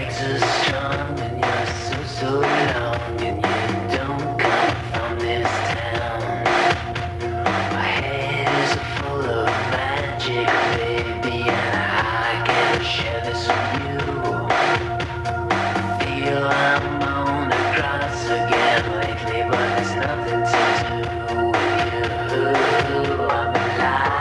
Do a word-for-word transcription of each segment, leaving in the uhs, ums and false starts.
legs are strong and you're so, so long, and you don't come from this town. My head is full of magic, baby, and I can't share this with you. Feel I'm on the cross again lately, but there's nothing to do with you. I'm alive.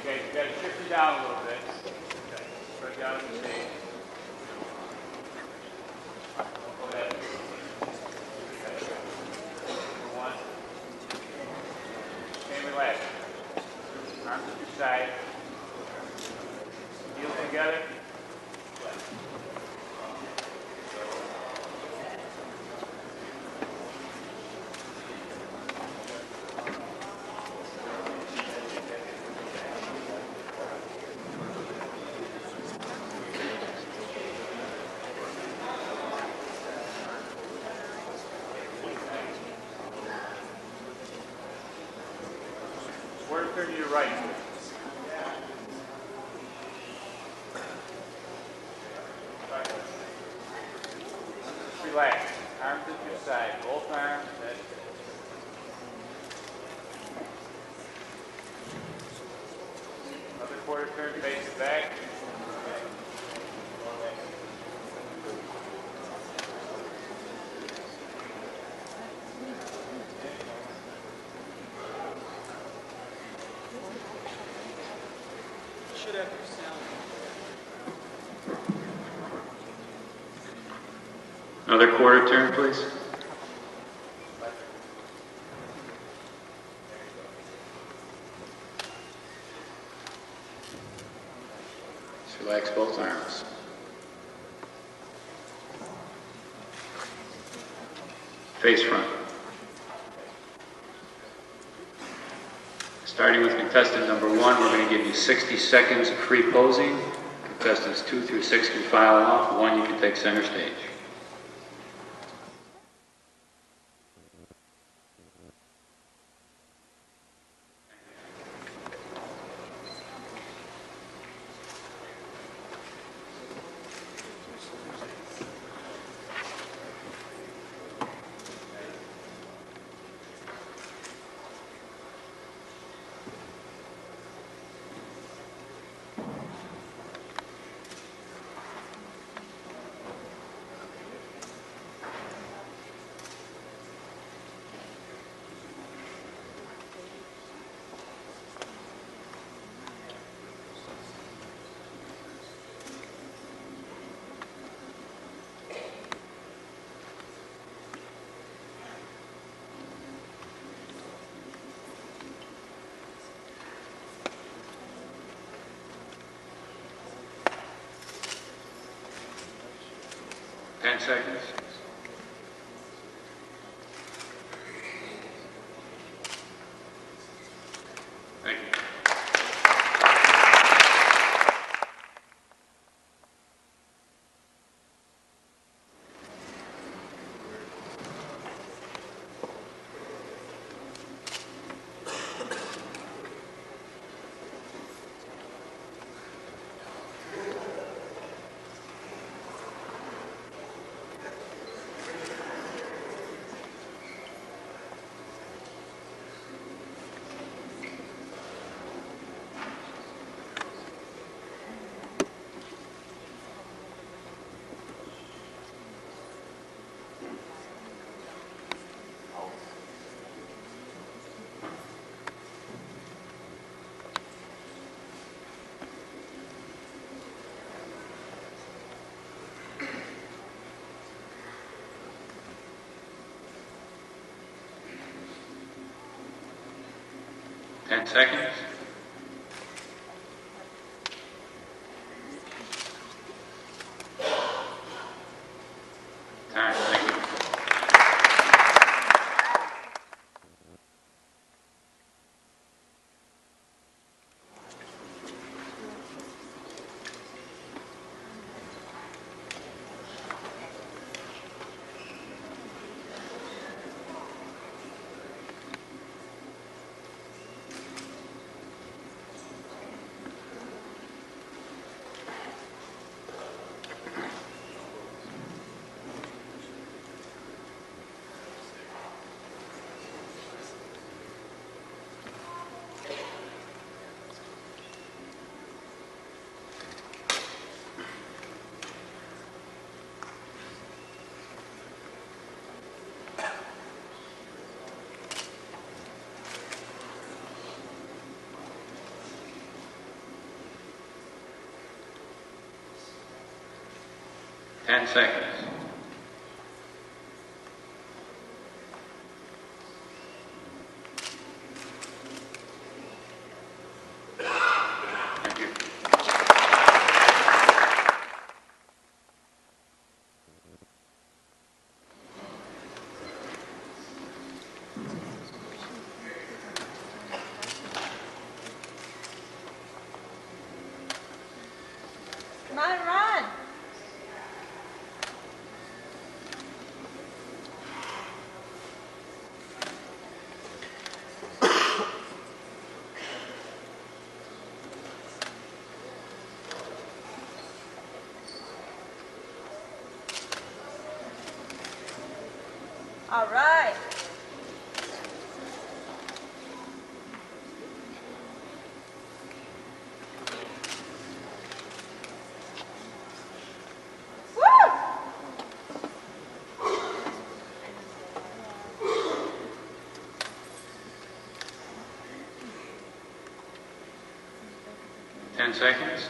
Okay, you got to shift it down a little bit. Okay, spread down the stage. Go ahead. Okay. Number one. Same relax. Arms to your side. Heels together. Turn to your right. Just relax. Arms to your side. Both arms. That's it. Another quarter turn. Face it back. Should have your sound. Another quarter turn, please. Just relax both arms. Face front. Starting with contestant number one, we're going to give you sixty seconds of free posing. Contestants two through six can file off. One, you can take center stage. Ten seconds. Thank you. Ten seconds. Time. Thank you. Ten seconds. Come on, run! All right. Ten seconds.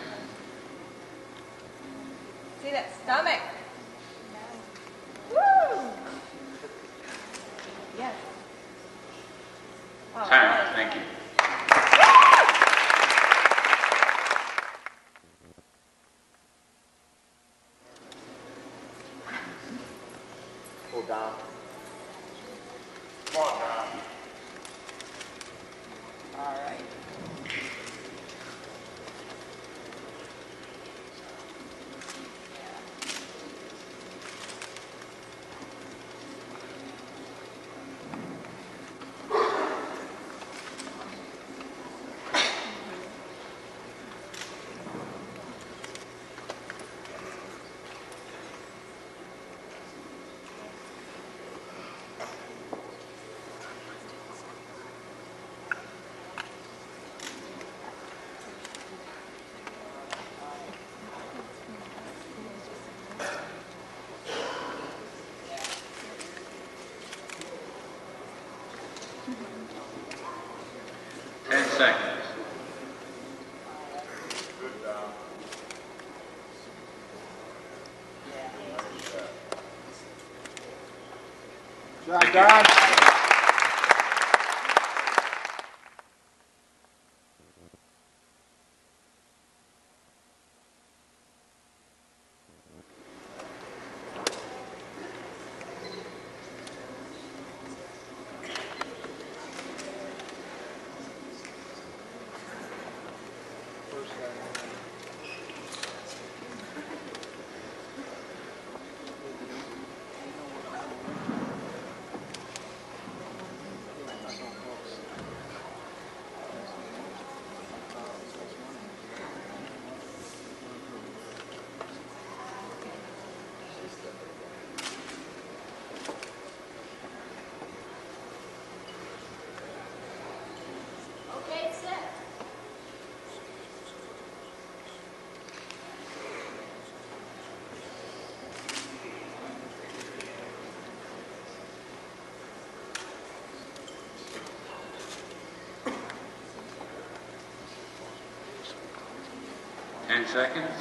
See that stomach? Woo! Yes. Wow. Time. Thank you. Pull down. Come on down. All right. Ten seconds. Good down. Yeah. Good job, guys. Ten seconds.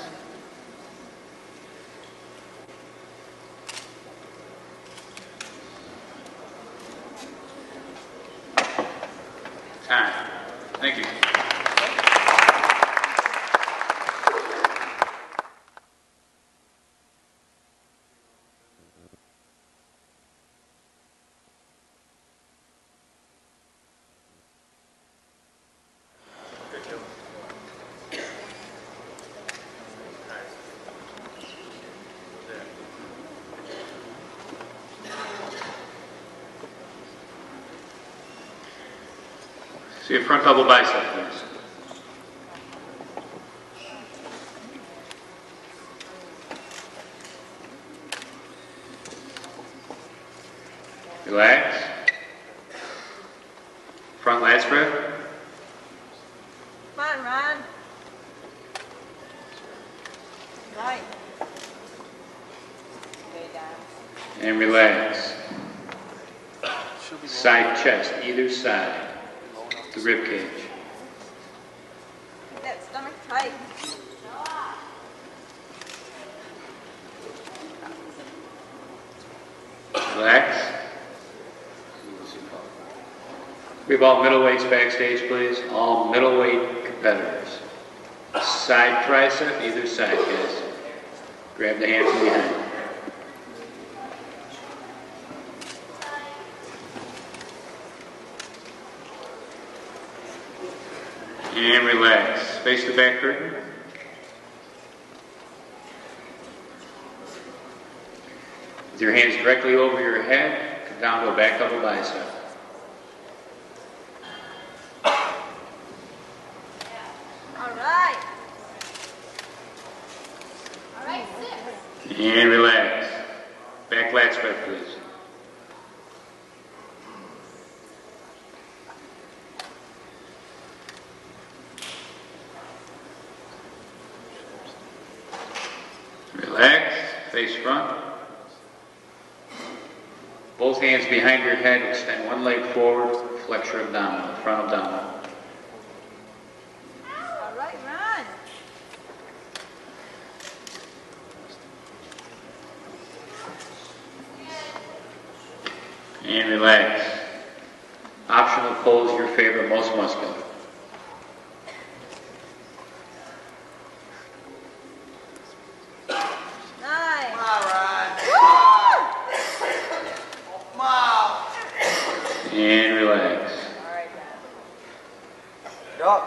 Time. Thank you. See a front double bicep, please. Relax. Front lat spread. Come on, Ron. Right. Stay down. And relax. Side chest, either side. The rib cage. Keep that stomach tight. Relax. We've all middleweights backstage, please. All middleweight competitors. Side tricep, either side, guys. Grab the hand from behind. And relax. Face the back curtain. With your hands directly over your head, come down to a back double bicep. All right. All right, sit. And relax. Back lat spread, please. Relax, face front. Both hands behind your head, extend one leg forward, flex your abdominal, front abdominal. All right, run. And relax. Optional pose, your favorite, most muscular. And relax. All right, dog.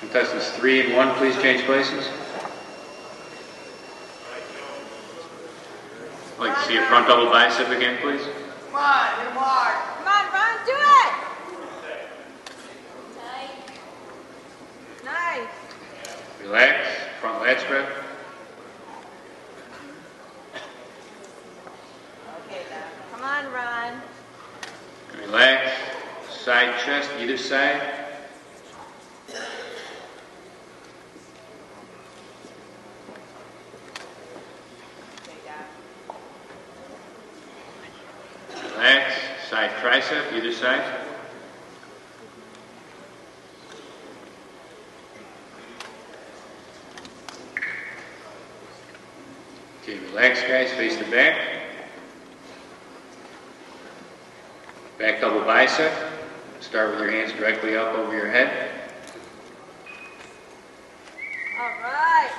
Contestants three and one, please change places. I'd like to see a front double bicep again, please. Come on, come on. Come on, run, do it! Nice. Nice. Relax, front lat spread. Okay, now. Come on, run. Relax, side chest, either side. Relax, side tricep, either side. Okay, relax guys, face the back. Back double bicep. Start with your hands directly up over your head. All right.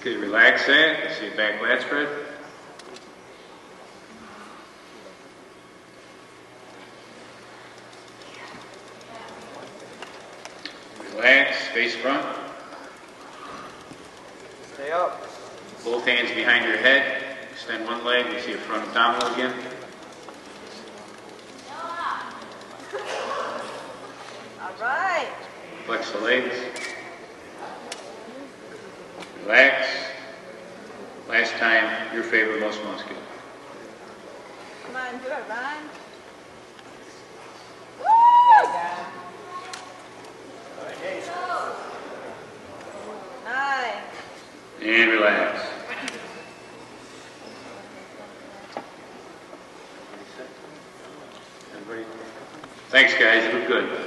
Okay, relax that. Let's see a back lat spread. Relax, face front. Stay up. Both hands behind your head. Extend one leg. You see a front abdominal again. All right. Flex the legs. Relax. Last time, your favorite, most muscular. Come on, do it, Ryan. And relax. Thanks, guys. You look good. Woo!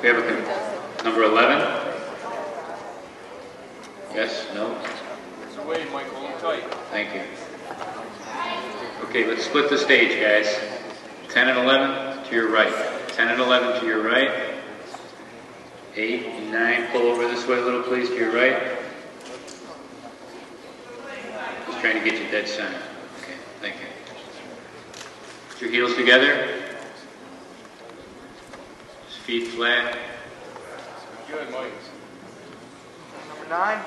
We have a number eleven. Yes? No? It's away, Michael. Hold tight. Thank you. Okay, let's split the stage, guys. ten and eleven to your right. ten and eleven to your right. eight and nine, pull over this way a little, please, to your right. Just trying to get you dead center. Okay, thank you. Put your heels together. Just feet flat. Good, Mike. Number nine.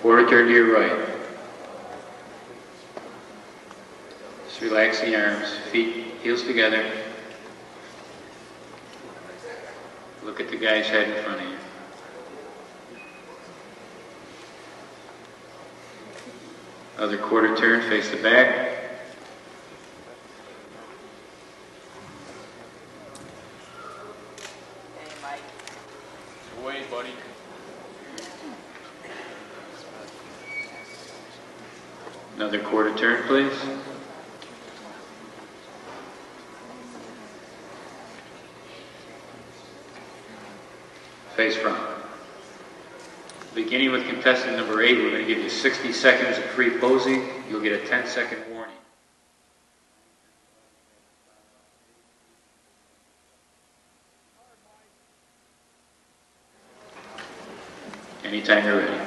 Quarter turn to your right. Just relax the arms, feet, heels together. Look at the guy's head in front of you. Other quarter turn, face the back. Away, buddy. Another quarter turn, please. Face front. Beginning with contestant number eight, we're going to give you sixty seconds of free posing. You'll get a ten second warning. Anytime you're ready.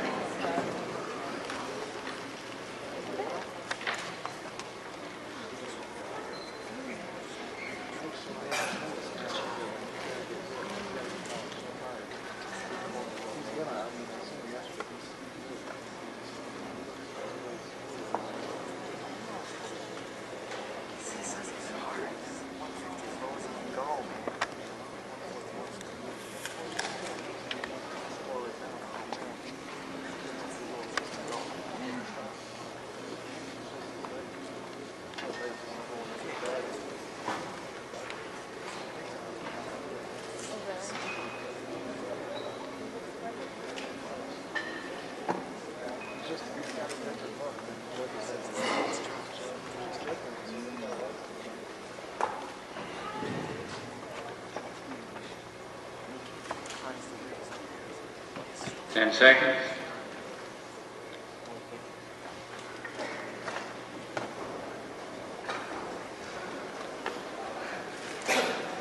Ten seconds.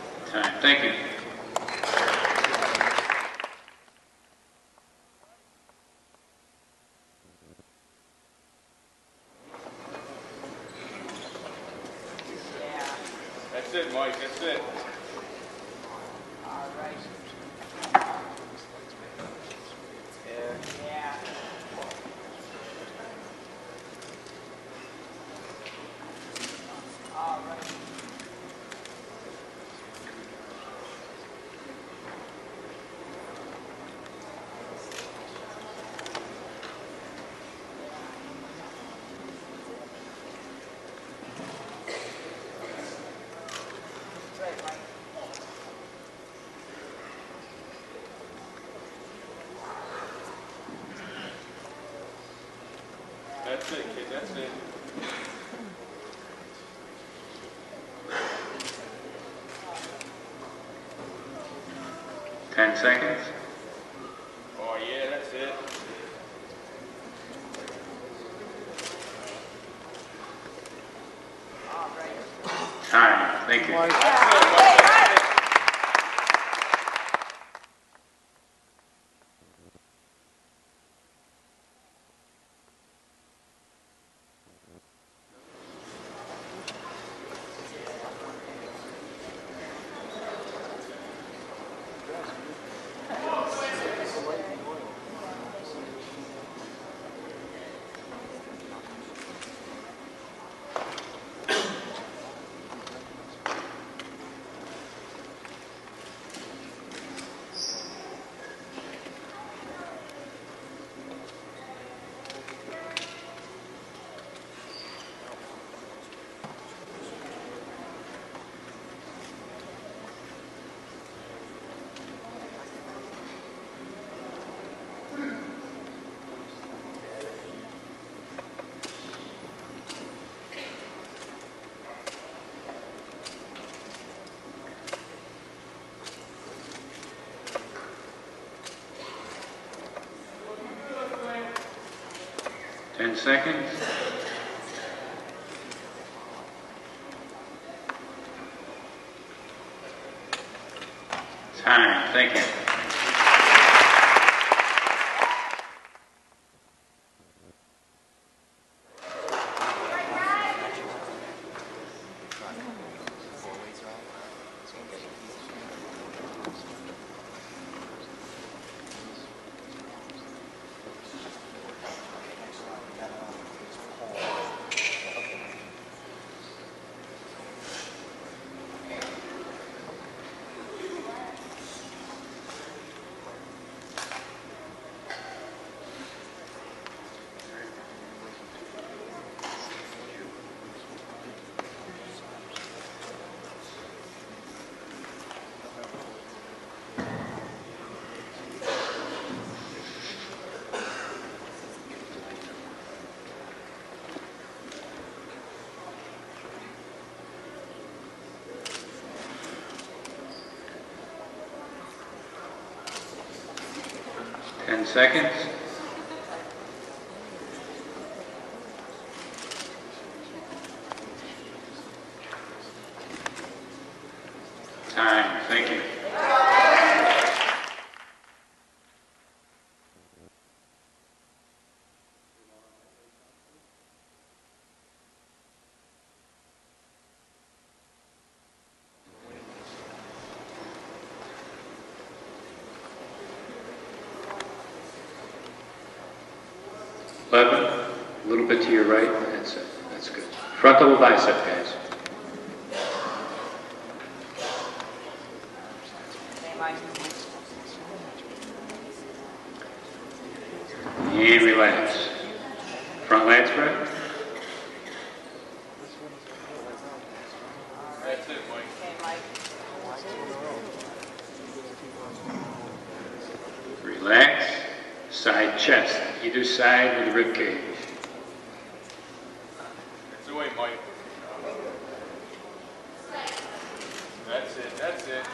Time. Thank you. Yeah. That's it, Mike. That's it. All right. That's it, kid, that's it. Ten seconds. Oh yeah, that's it. All right. Time, thank you. That's it. Ten seconds. Time. Thank you. seconds. Time. Thank you. eleven, a little bit to your right, that's it, that's good. Front double bicep, guys. And relax. Front lats right. That's it, Mike. Relax. Side chest. Either side with the rib cage. That's the way, Mike. That's it, that's it.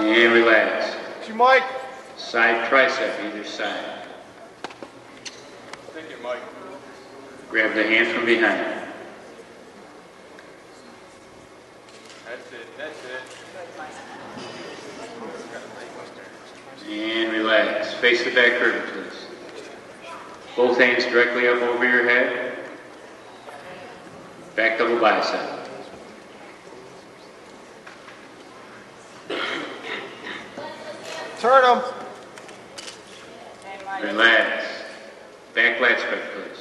And relax. You, Mike. Side tricep, either side. Take it, Mike. Grab the hand from behind. That's it, that's it. And relax. Face the back curtain, please. Both hands directly up over your head. Back double bicep. Turn them. Relax. Back lats back, please.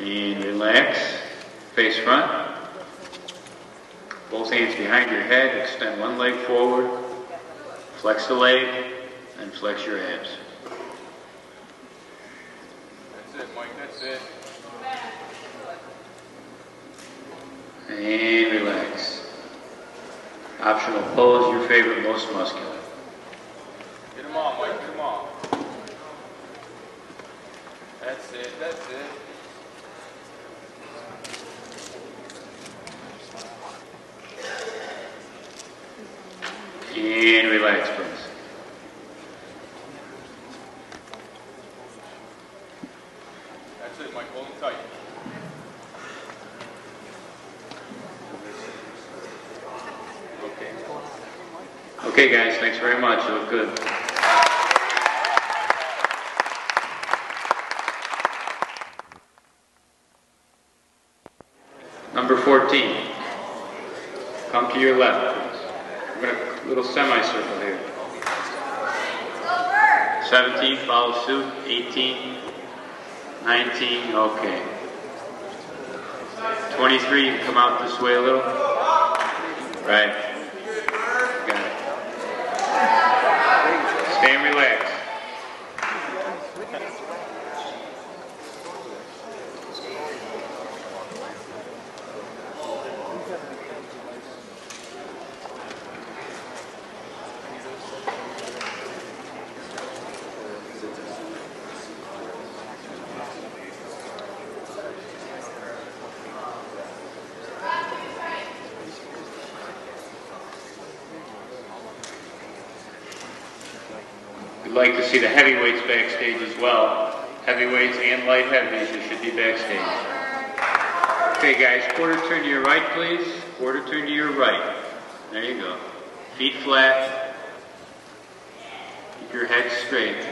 And relax. Face front. Both hands behind your head. Extend one leg forward. Flex the leg and flex your abs. That's it, Mike. That's it. And relax. Optional pose, your favorite, most muscular. Get them on, Mike, get them on. That's it, that's it. And relax, please. That's it, Mike, hold them tight. Okay, guys, thanks very much. You look good. Number fourteen. Come to your left, please. We're going to a little semicircle here. seventeen, follow suit. eighteen. nineteen, okay. twenty-three, come out this way a little. Right. Stay and relax. We'd like to see the heavyweights backstage as well. Heavyweights and light heavies, you should be backstage. Okay, guys, quarter turn to your right, please. Quarter turn to your right. There you go. Feet flat. Keep your head straight.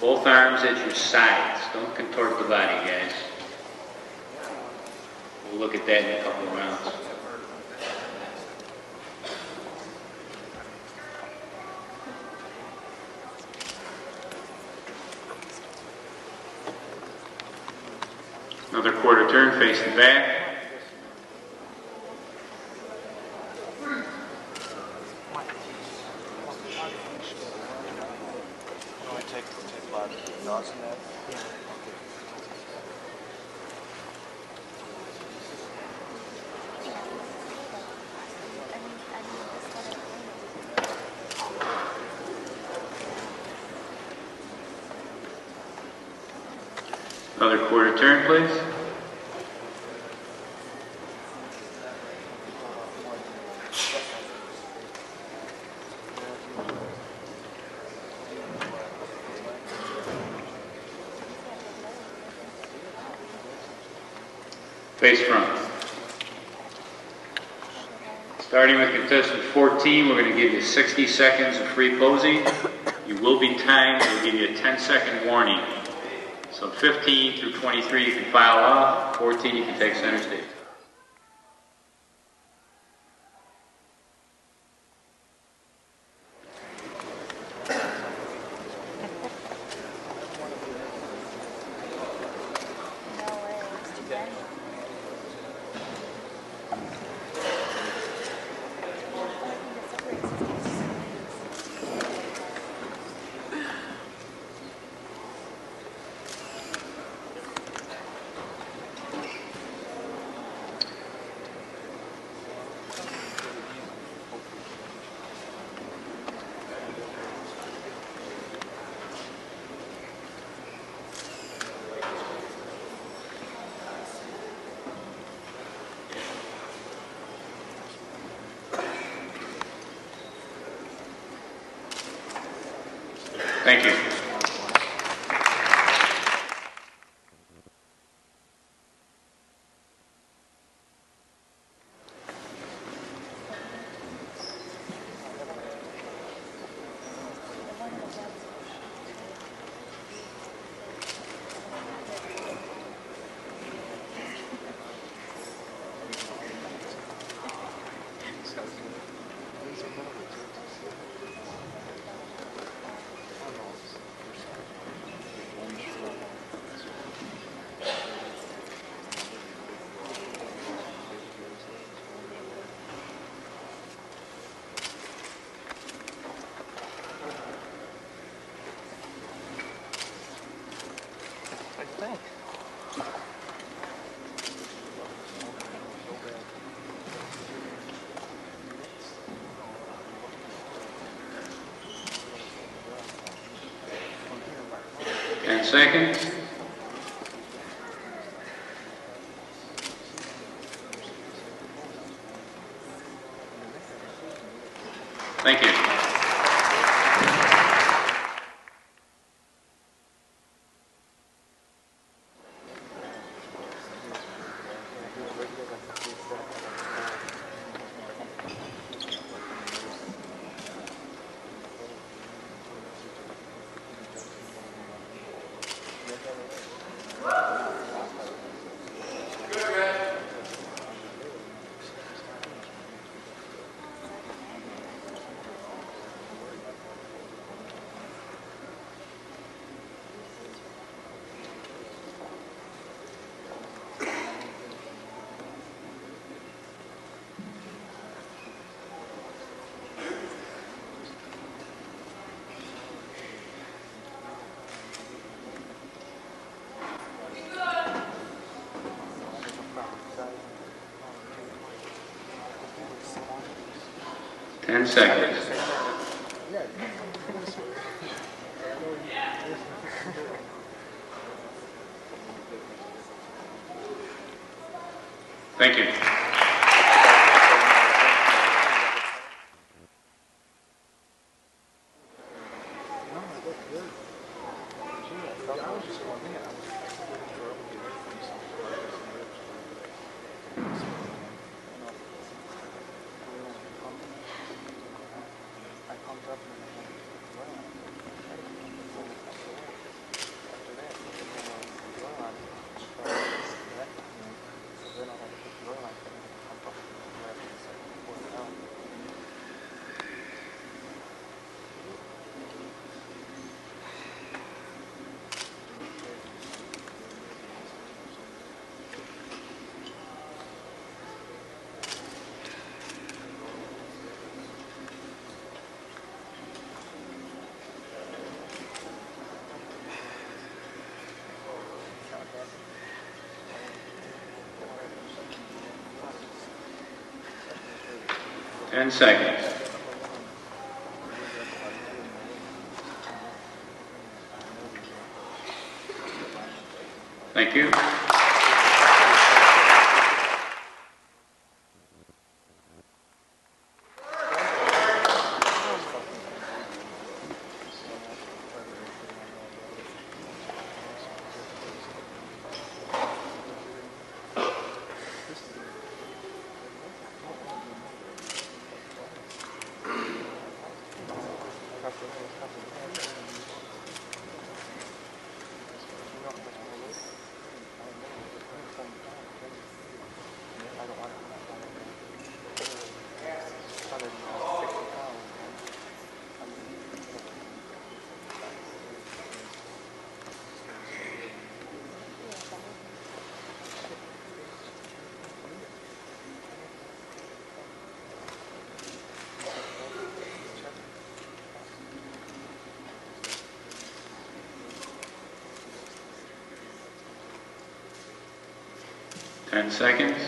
Both arms at your sides. Don't contort the body, guys. We'll look at that in a couple of rounds. Another quarter turn, facing back. Another quarter turn, please. Face front. Starting with contestant fourteen, we're going to give you sixty seconds of free posing. You will be timed. We'll give you a ten second warning. So fifteen through twenty-three you can file off, fourteen you can take center stage. Thank you. Ten seconds. Thank you. Ten seconds. Thank you. Ten seconds. Thank you. Ten seconds.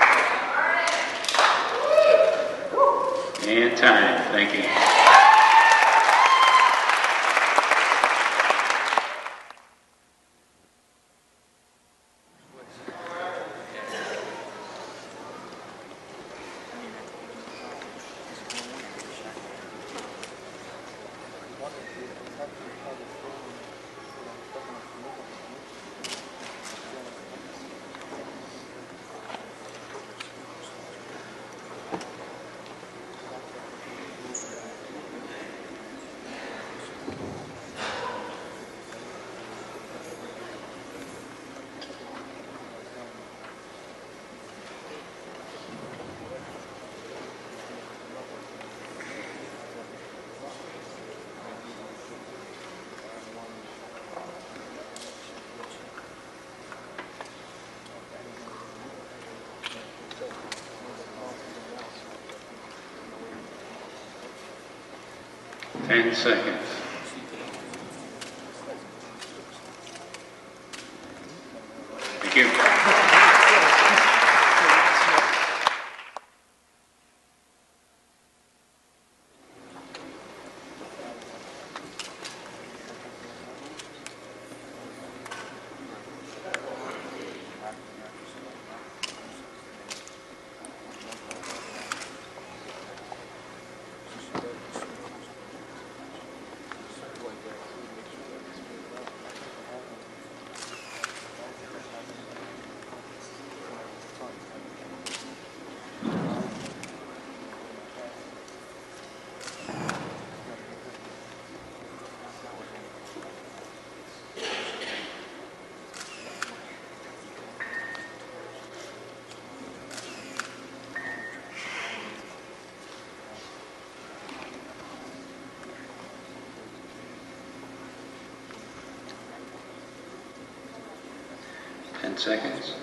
And time. Thank you. Ten seconds. Thank you. Ten seconds.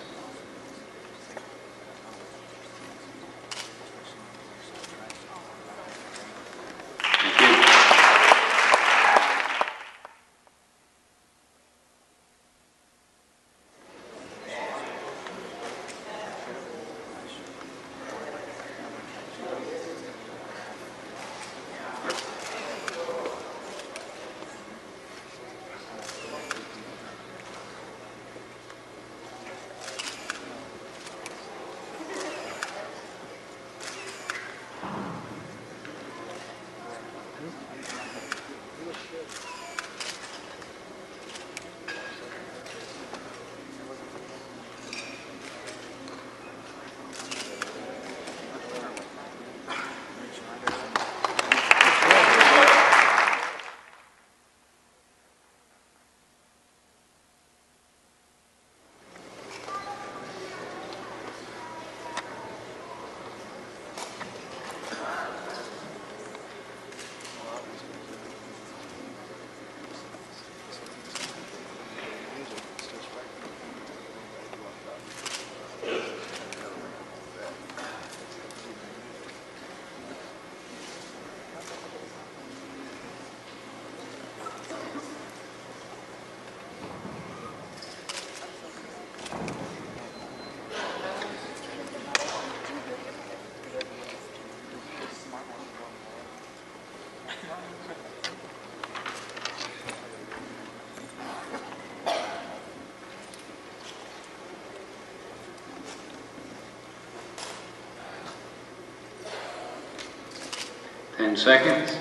Ten seconds.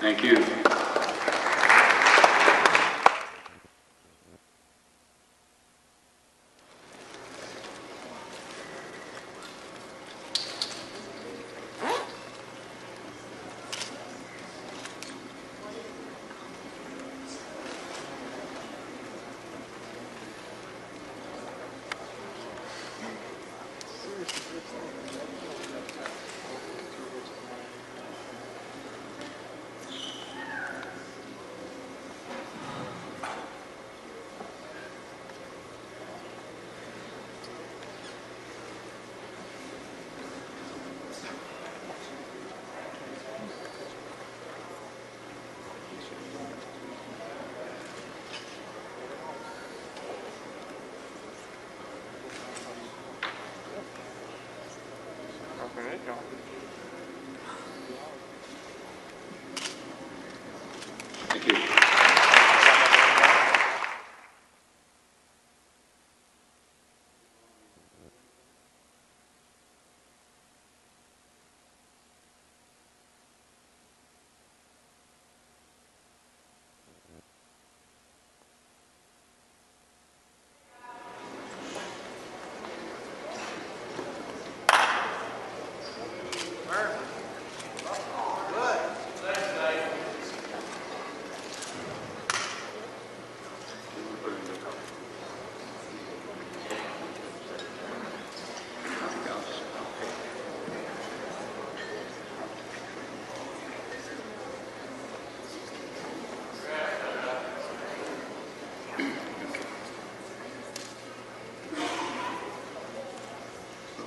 Thank you. Thank you.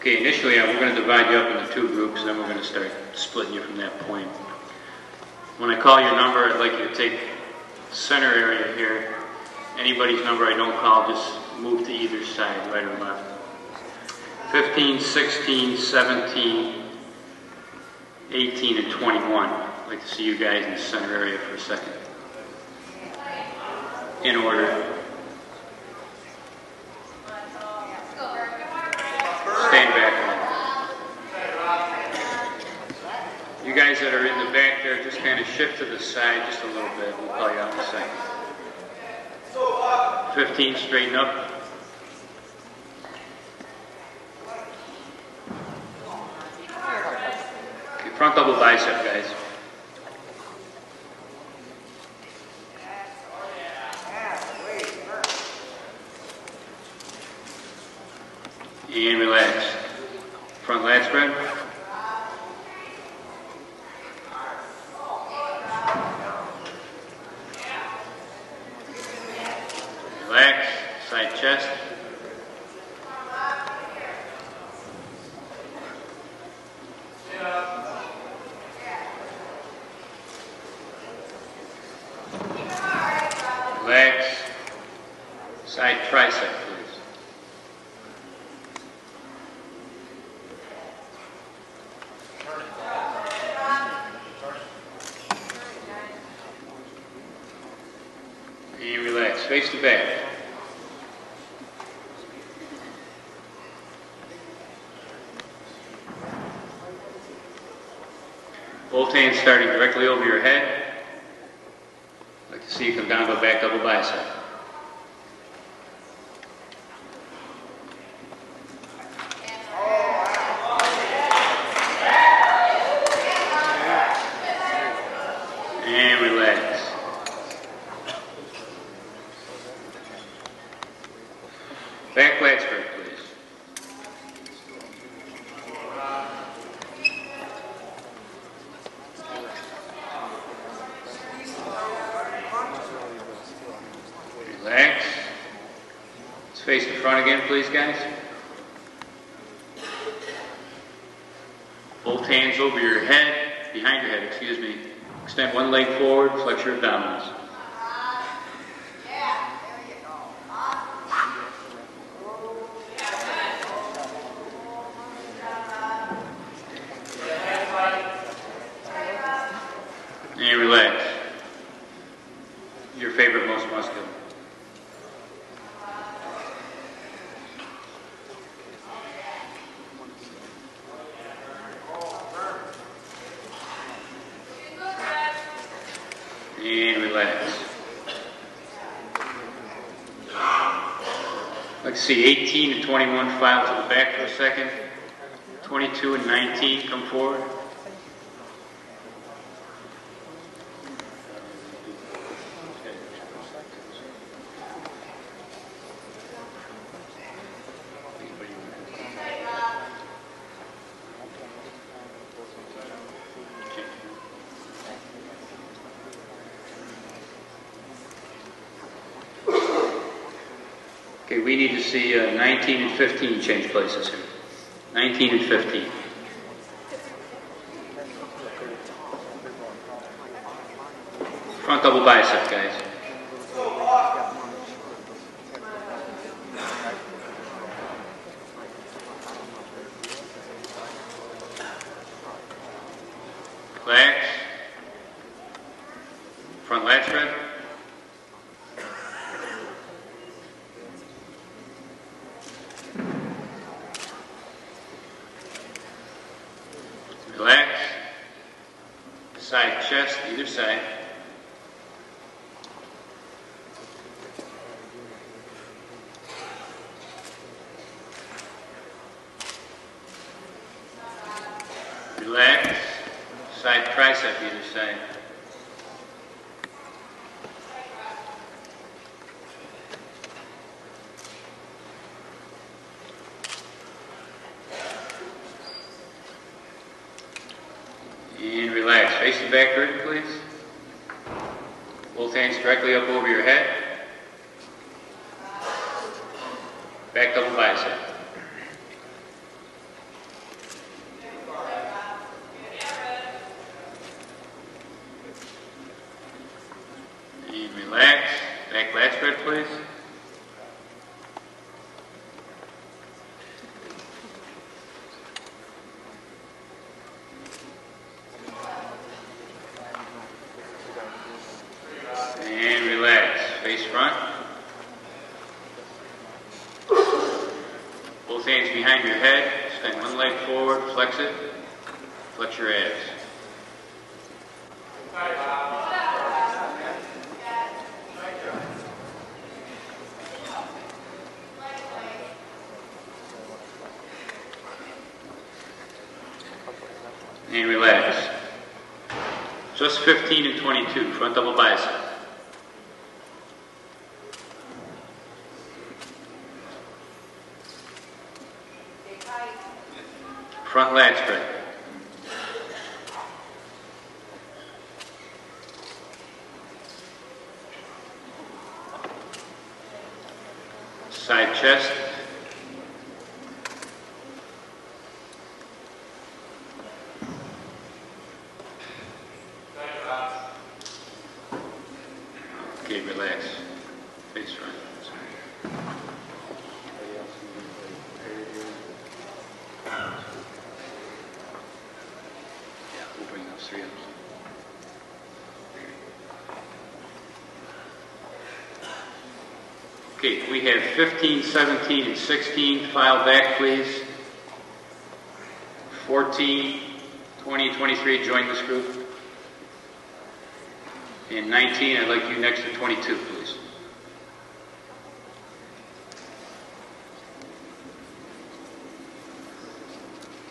Okay, initially we're going to divide you up into two groups, then we're going to start splitting you from that point. When I call your number, I'd like you to take center area here. Anybody's number I don't call, just move to either side, right or left. fifteen, sixteen, seventeen, eighteen, and twenty-one. I'd like to see you guys in the center area for a second. In order. You guys that are in the back there, just kind of shift to the side just a little bit. We'll call you out in a second. fifteen, straighten up. Okay, front double bicep, guys. And relax. Front lat spread. Relax, side chest. Relax, side tricep, please. And relax, face to back. Both hands starting directly over your head. I'd like to see you come down to a back double bicep. And relax. Back lat spread, please. Relax. Let's face the front again, please, guys. Both hands over your head, behind your head, excuse me. Extend one leg forward, flex your abdominals. And relax. Your favorite most muscular. Let's see, eighteen and twenty-one file to the back for a second. twenty-two and nineteen come forward. We need to see uh, nineteen and fifteen change places here. nineteen and fifteen. Front double bicep, guys. Relax. Front lat spread. Relax. Side chest, either side. Relax. Side tricep, either side. And relax. Face the back curtain, please. Both hands directly up over your head. Back double bicep. And relax. Back lat spread, please. Face front. Both hands behind your head. Extend one leg forward. Flex it. Flex your abs. And relax. Just fifteen and twenty-two. Front double bicep. Front lat spread. Side chest. Okay, relax. Face front. Okay, we have fifteen, seventeen, and sixteen. File back, please. fourteen, twenty, twenty-three, join this group. And nineteen, I'd like you next to twenty-two, please.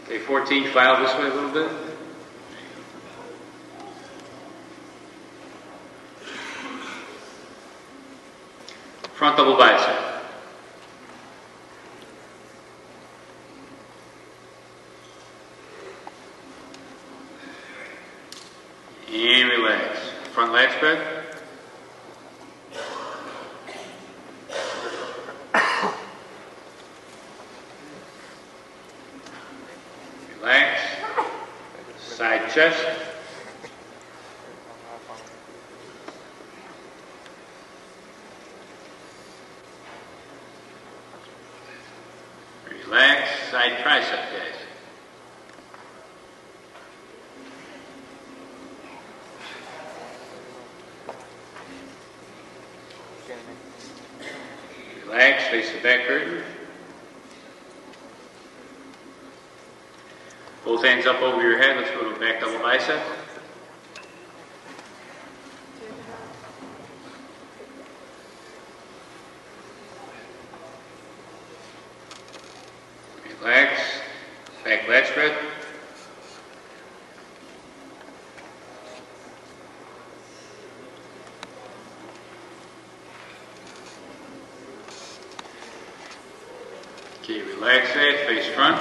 Okay, fourteen, file this way a little bit. Front double bicep. And relax. Front lat spread. Relax. Side chest. Relax, side tricep, guys. Relax, face the back curtain. Both hands up over your head. Let's go to back double bicep. Jack Blatchford. Okay, relax that, face front.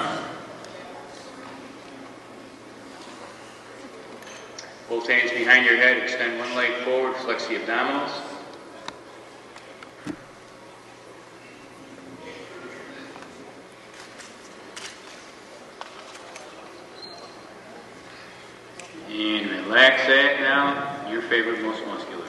Both hands behind your head, extend one leg forward, flex the abdominals. And relax that now, your favorite, most muscular.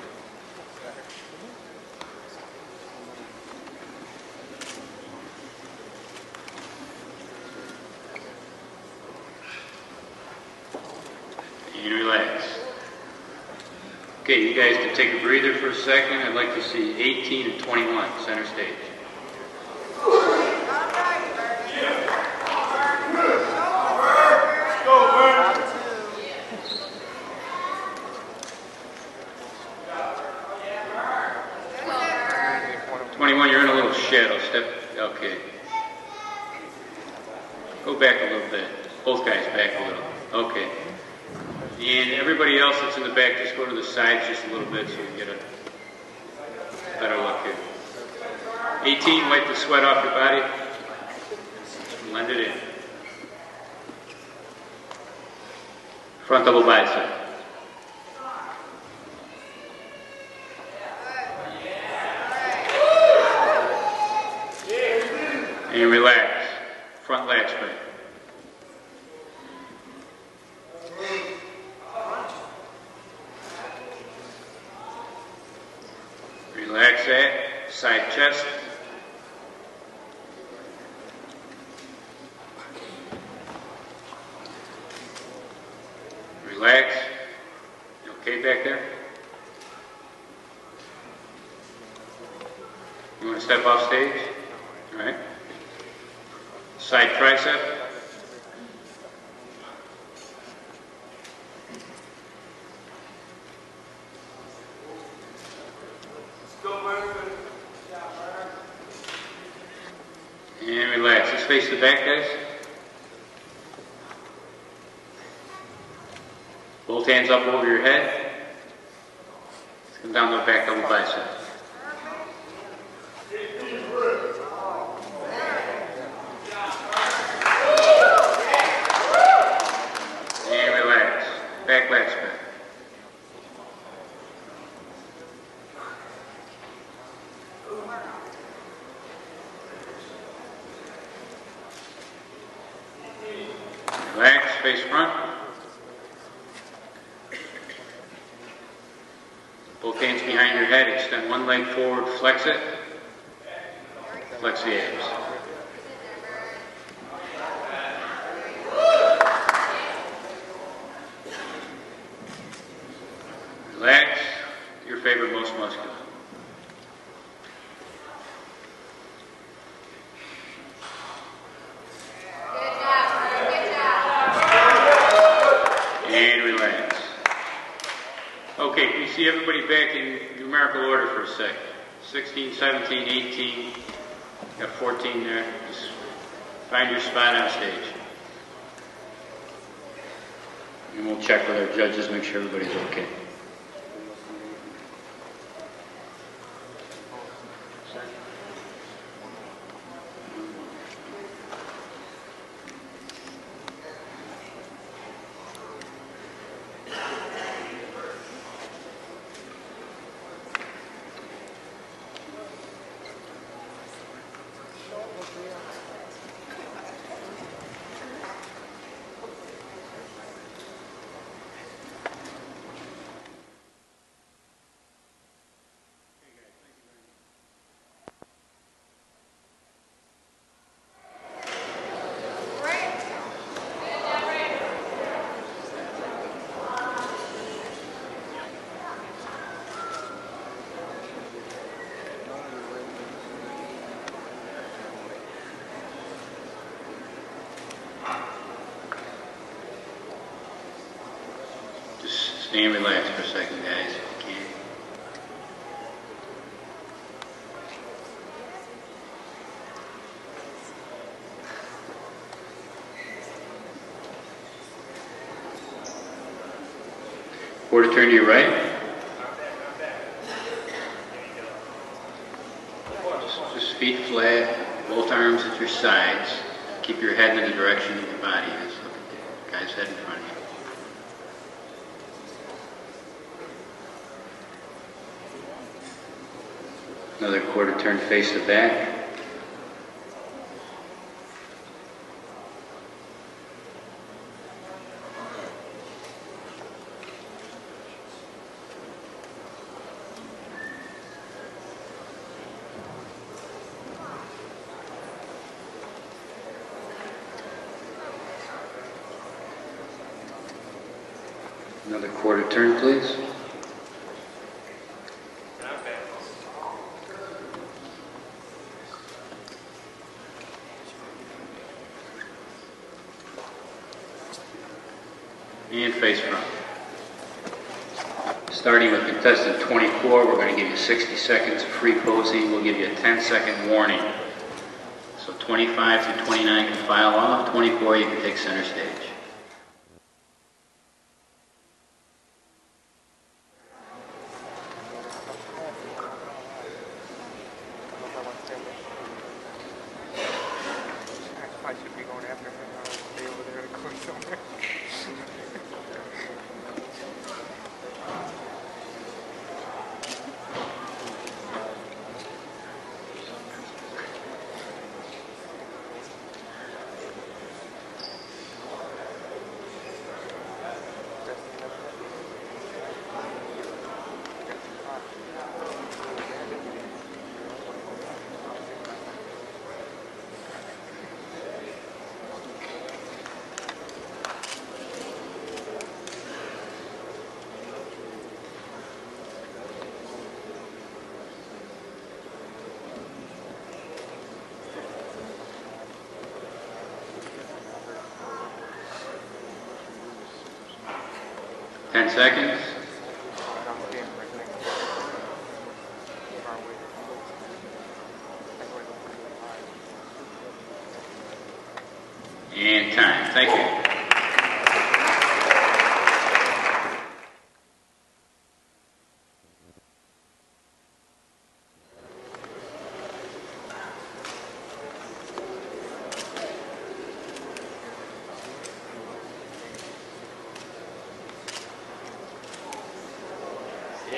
And relax. Okay, you guys can take a breather for a second. I'd like to see eighteen and twenty-one, center stage. twenty-one, you're in a little shadow. Step, okay. Go back a little bit. Both guys back a little. Okay. And everybody else that's in the back, just go to the sides just a little bit so you get a better look here. eighteen, wipe the sweat off your body. Blend it in. Front double bicep. And relax. Front lat spread. Relax that. Side chest. Relax. You okay back there? You want to step off stage? All right. Side tricep. And relax. Let's face the back, guys. Both hands up over your head. Let's come down to the back double bicep. Back lat spread. Relax, face front. Both hands behind your head, extend one leg forward, flex it. Flex the abs. Relax, your favorite, most muscular. Good job. Good job. And relax. Okay, can you see everybody back in numerical order for a second? sixteen, seventeen, eighteen, got fourteen there. Just find your spot on stage. And we'll check with our judges, make sure everybody's okay. Stay and relax for a second, guys, if you can. Quarter turn to your right. Just feet flat, both arms at your sides. Keep your head in the direction of your body. Just look at the guy's head in front of you. Another quarter turn, face to back. Another quarter turn, please. And face front. Starting with contestant twenty-four, we're going to give you sixty seconds of free posing. We'll give you a ten second warning. So twenty-five through twenty-nine can file off, twenty-four you can take center stage. I should be going after him. I'll stay over there and go somewhere. ten seconds. And time. Thank you.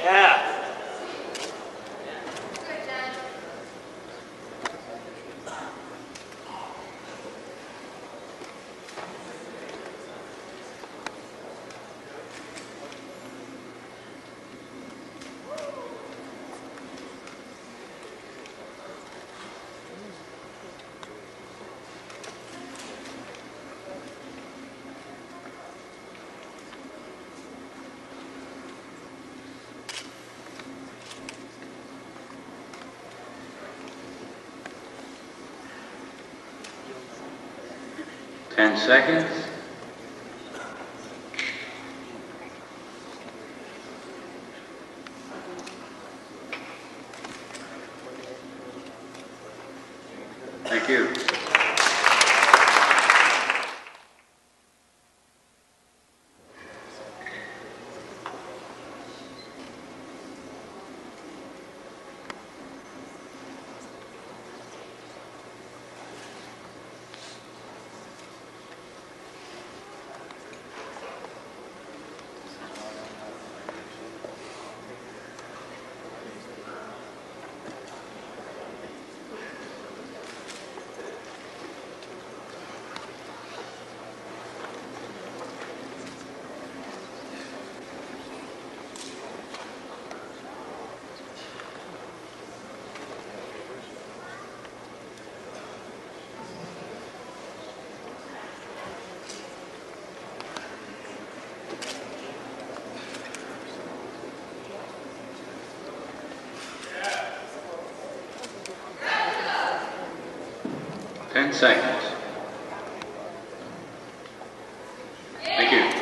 Yeah. Good job. Ten seconds. Thank you. Ten seconds. Thank you.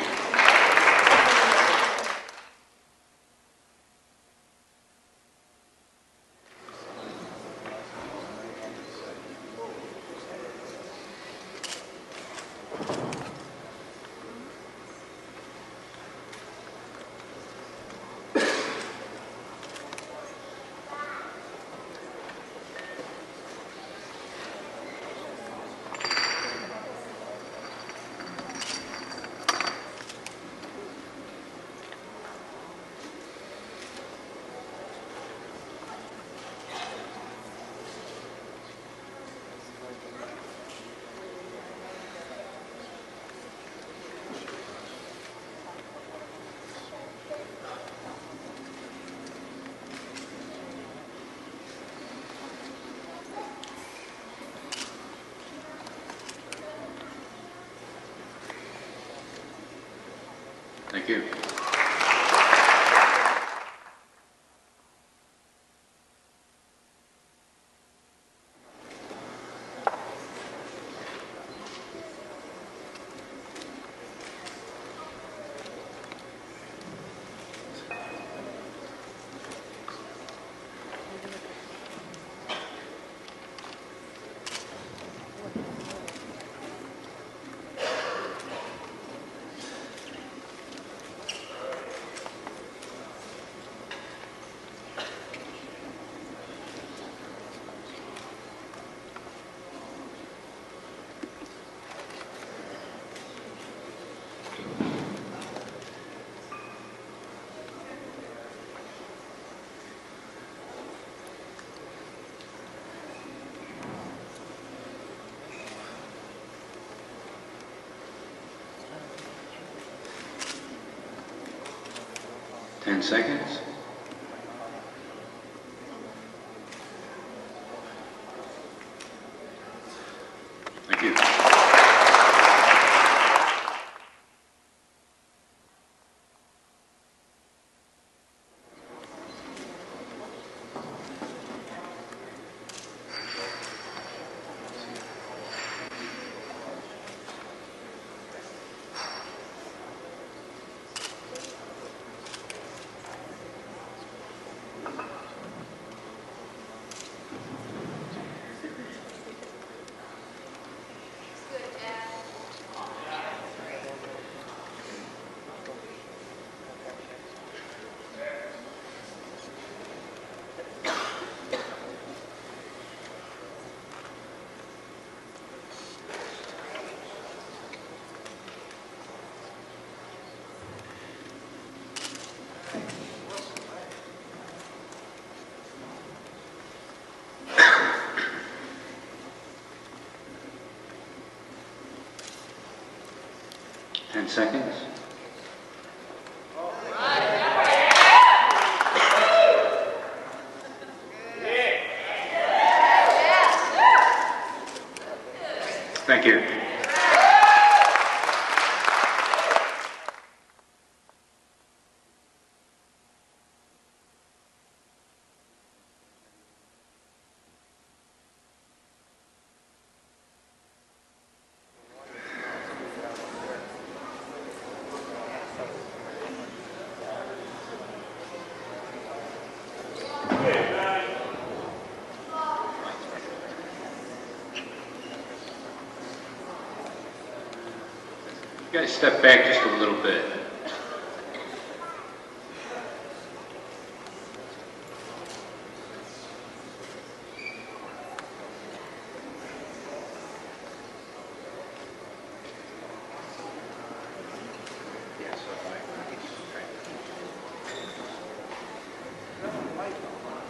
Thank you. Ten seconds. Thank you. Ten seconds. Thank you. You guys step back just a little bit.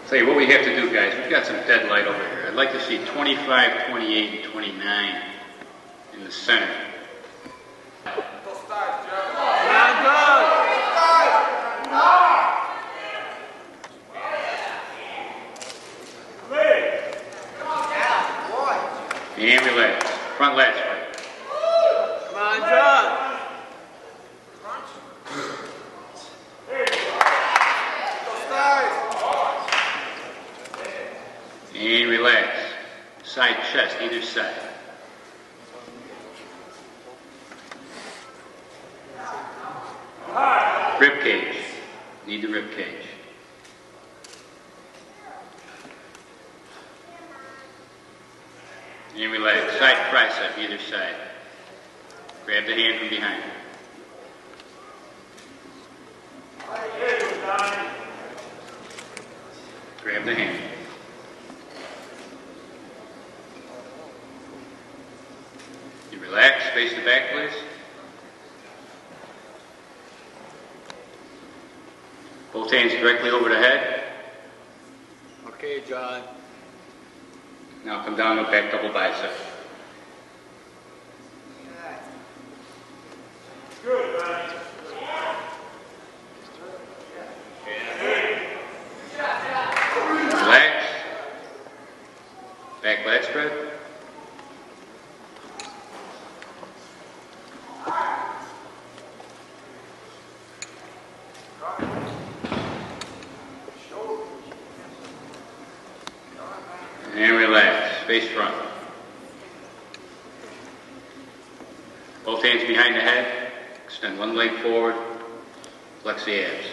Tell you what we have to do, guys. We've got some dead light over here. I'd like to see twenty-five, twenty-eight, and twenty-nine in the center. Front left. Come on, John. Front. And relax. Side chest, either side. Rib cage. Need the rib cage. And relax. Side tricep, either side. Grab the hand from behind. Grab the hand. You relax. Face the back, please. Both hands directly over the head. Okay, John. Now come down to back double bicep. Good, buddy. Relax. Back leg spread. face front. Both hands behind the head, extend one leg forward, flex the abs.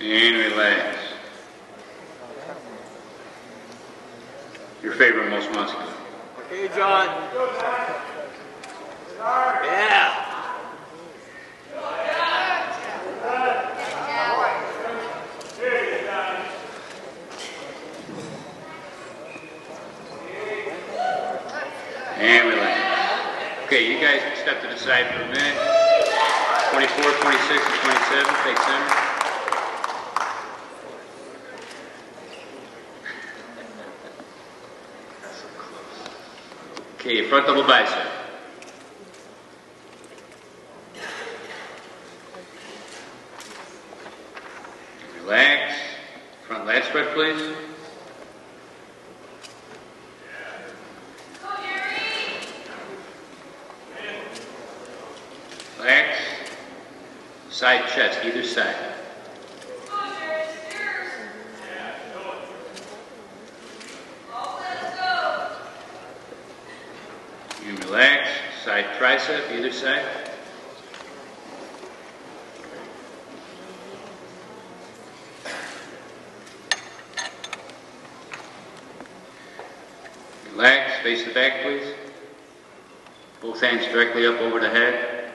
And relax. Your favorite most muscular. Hey, John. Yeah. And relax. Okay, you guys can step to the side for a minute. twenty-four, twenty-six, and twenty-seven. Take center. Okay, front double bicep. Relax. Front lat spread, please. Relax. Side chest, either side. Relax, side tricep, either side. Relax, face the back, please. Both hands directly up over the head.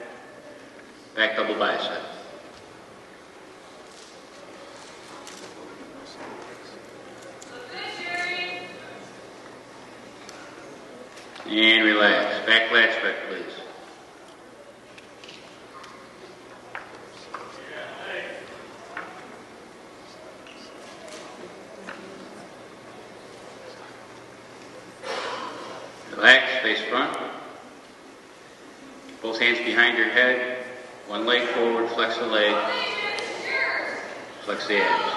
Back double bicep. And relax. Back lat spread, please. Relax. Face front. Both hands behind your head. One leg forward. Flex the leg. Flex the abs.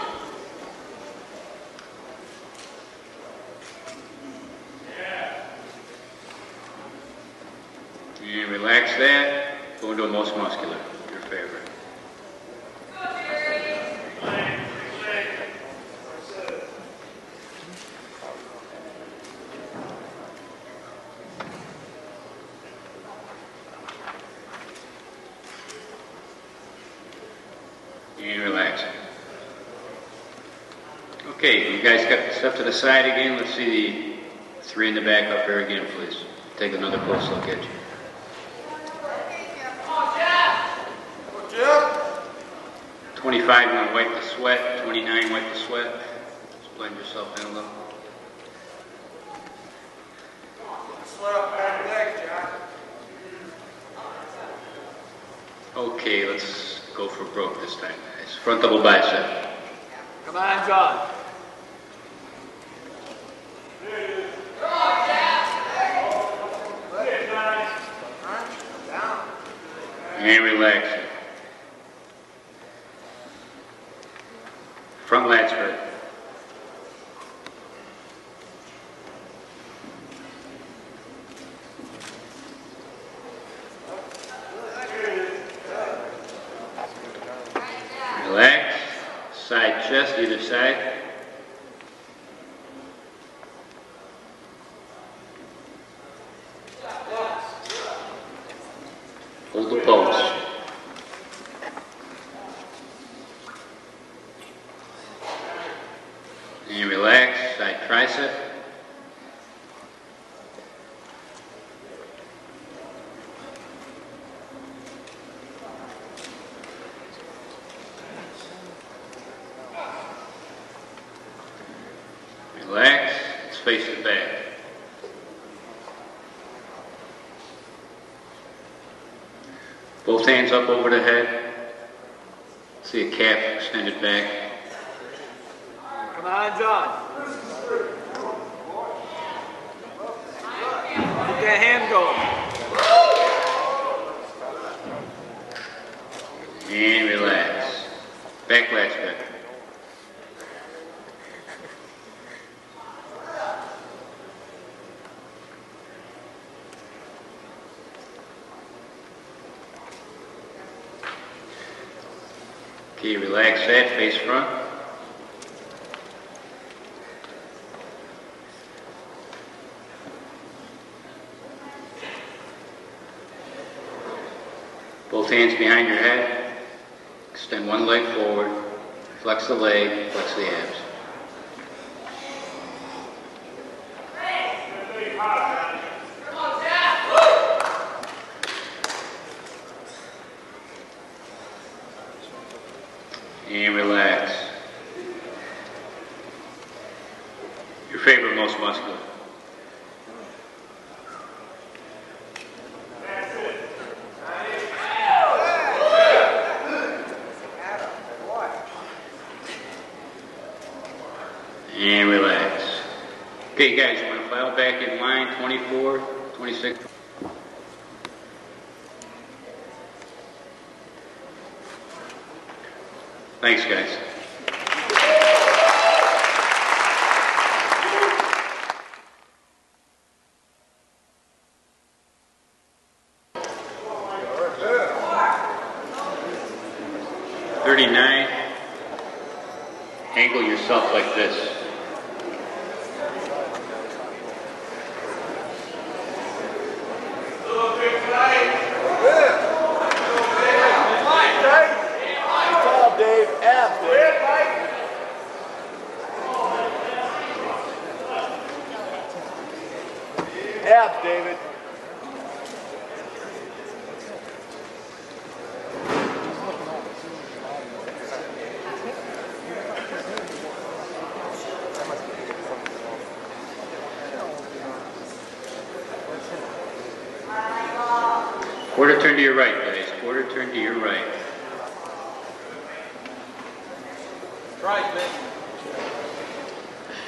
And relax that. Go into a most muscular, your favorite. And relax. Okay, you guys got stuff to the side again. Let's see the three in the back up there again, please. Take another close look at you. twenty-five, you want to wipe the sweat. twenty-nine, wipe the sweat. Just blend yourself in a little. Okay, let's go for broke this time, guys. Front double bicep. Come on, John. And relax. Front lat spread. Relax. Side chest, either side. Hold the pulse. And relax, side tricep. Relax, let's face the back. Both hands up over the head. See a calf extended back. Come on, John. Get that hand going. And relax. Back lat spread. Okay, relax that, face front. Both hands behind your head. Extend one leg forward. Flex the leg, flex the abs. And relax. Your favorite most muscular. And relax. Okay guys, you want to file back in line twenty-four, twenty-six. Thanks, guys. thirty-nine. Angle yourself like this. Ab, David. Quarter turn to your right, guys. Quarter turn to your right. Right, man.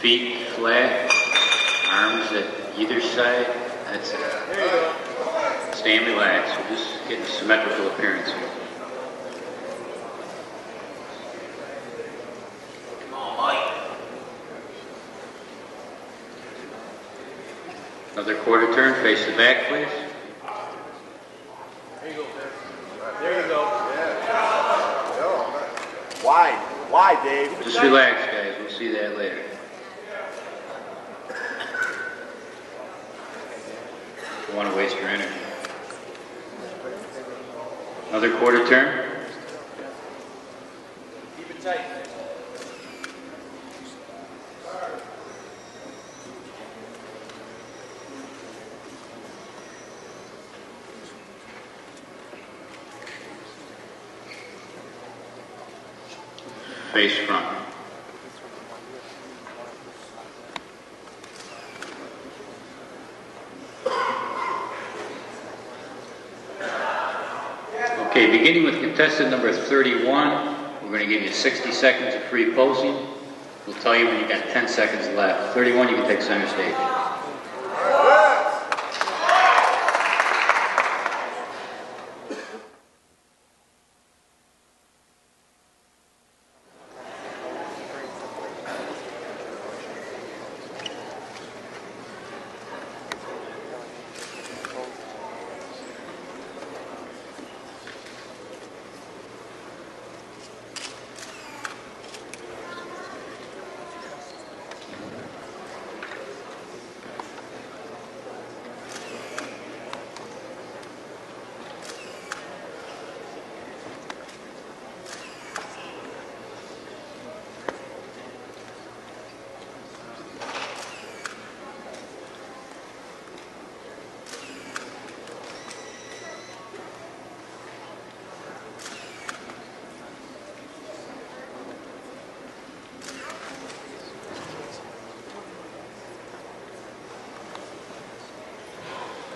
Feet flat. Arms at either side, that's it. Stay and relax, we're just getting a symmetrical appearance here. Come on, Mike. Another quarter turn, face the back, please. There you go, Dave. There you go. Yeah. Wide, wide, Dave. Just relax, guys, we'll see that later. Don't want to waste your energy. Another quarter turn. Keep it tight. Face front. Okay, beginning with contestant number thirty-one, we're going to give you sixty seconds of free posing. We'll tell you when you've got ten seconds left. thirty-one, you can take center stage.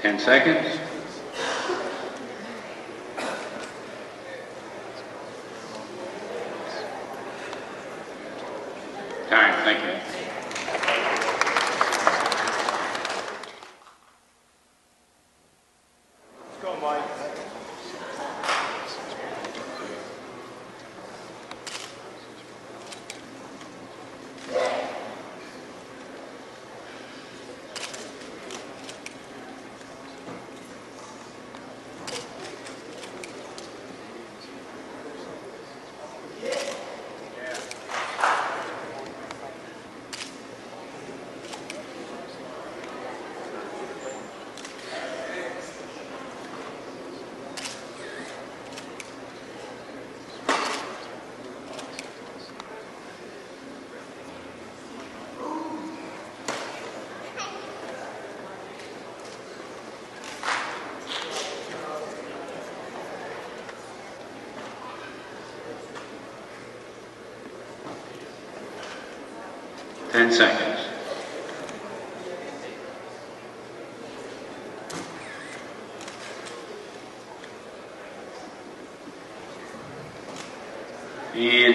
ten seconds. Time, thank you. Let's go, Mike. Yeah. ten seconds. And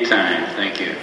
time, thank you.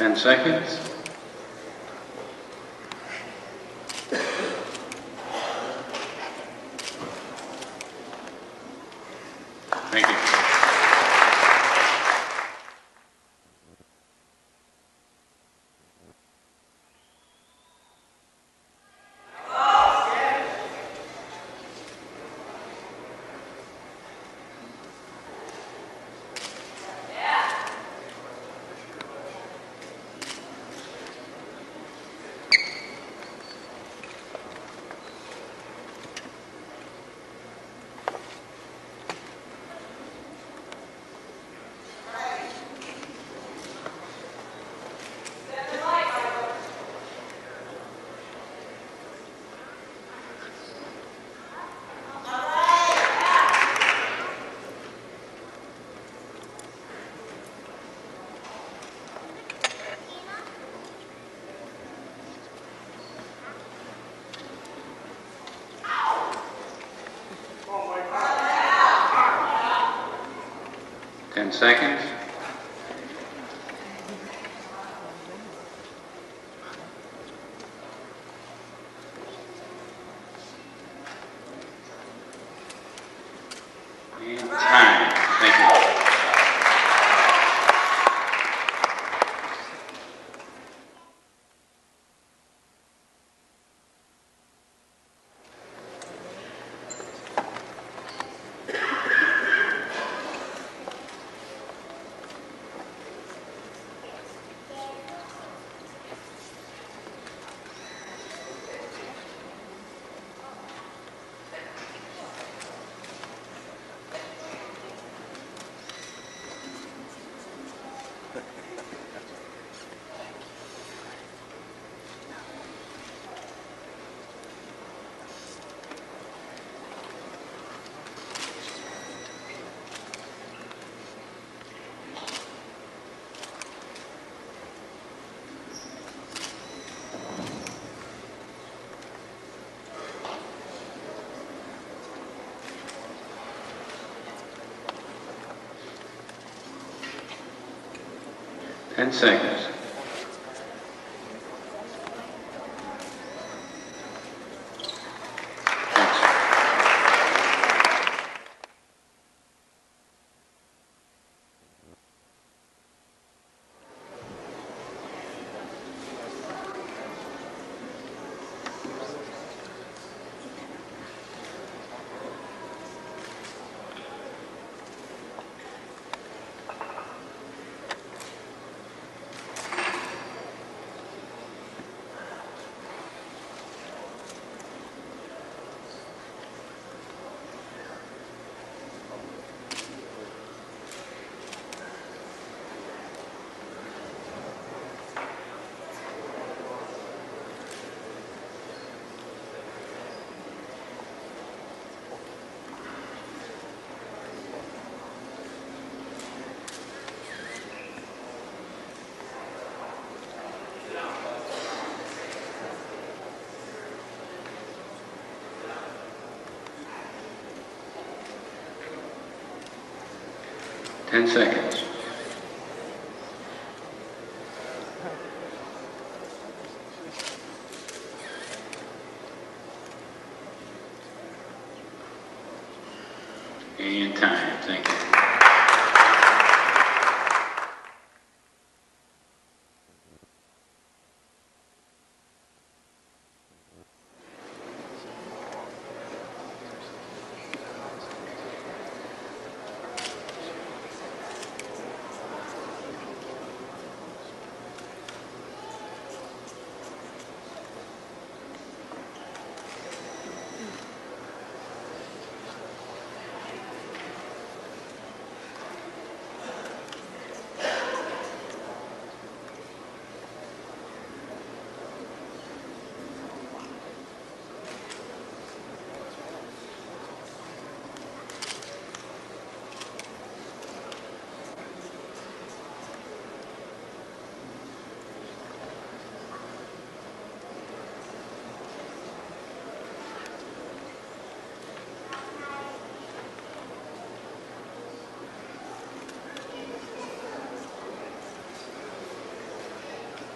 Ten seconds. Thank you. Ten seconds. And time. Thank you. Ten seconds. Ten seconds. and time. Thank you.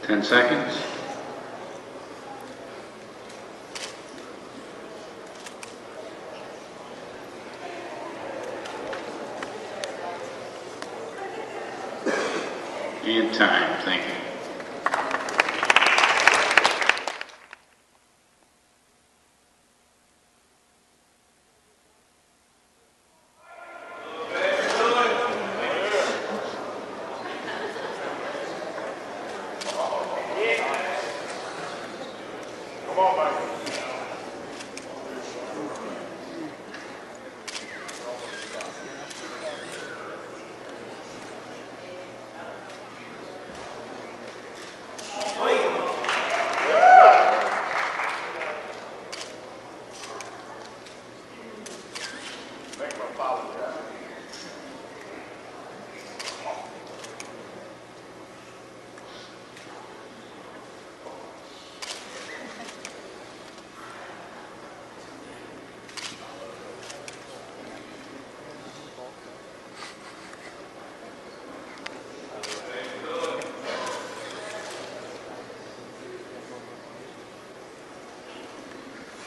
Ten seconds. And time, thank you.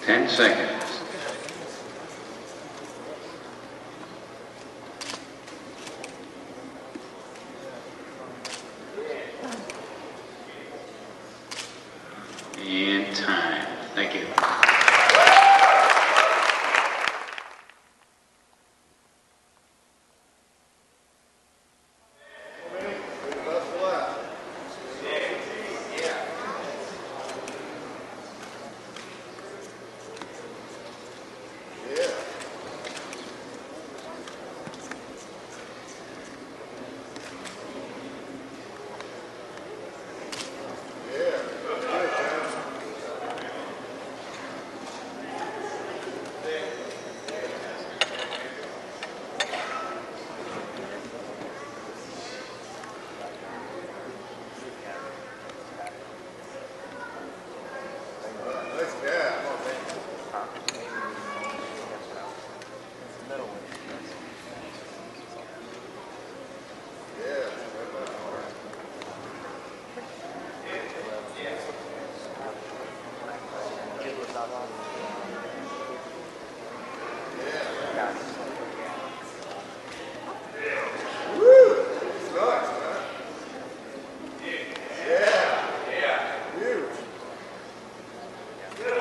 Ten seconds. And time. Thank you.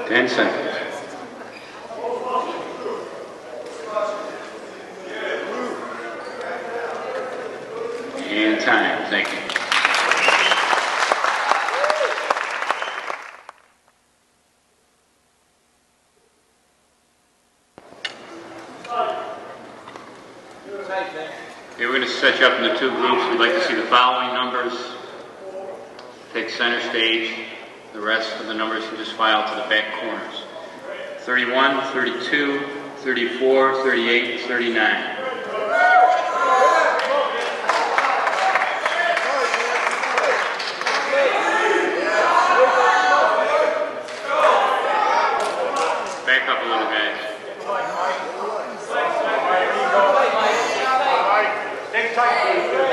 Ten seconds. And time, thank you. Here we're going to stretch up into two groups. We'd like to see the following numbers take center stage. The rest of the numbers you just file to the back corners. thirty-one, thirty-two, thirty-four, thirty-eight, thirty-nine.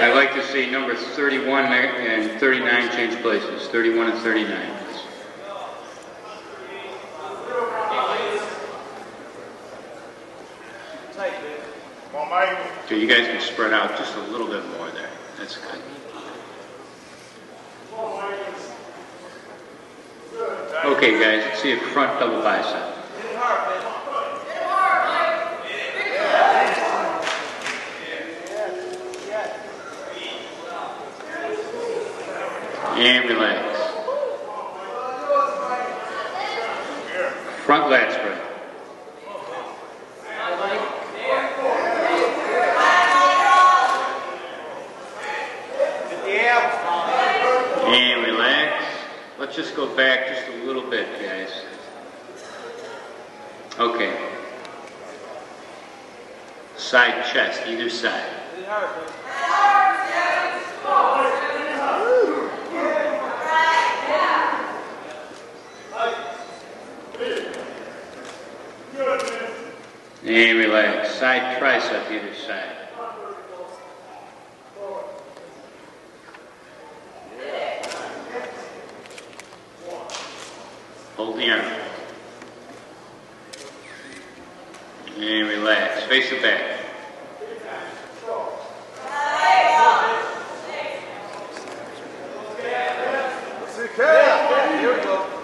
I'd like to see numbers thirty-one and thirty-nine change places. thirty-one and thirty-nine. Please. Okay, you guys can spread out just a little bit more there. That's good. Okay, guys, let's see a front double bicep. And relax. Front lat spread. And relax. Let's just go back just a little bit, guys. Okay. Side chest, either side. And relax. Side tricep, either side. Hold the arm. And relax. Face the back.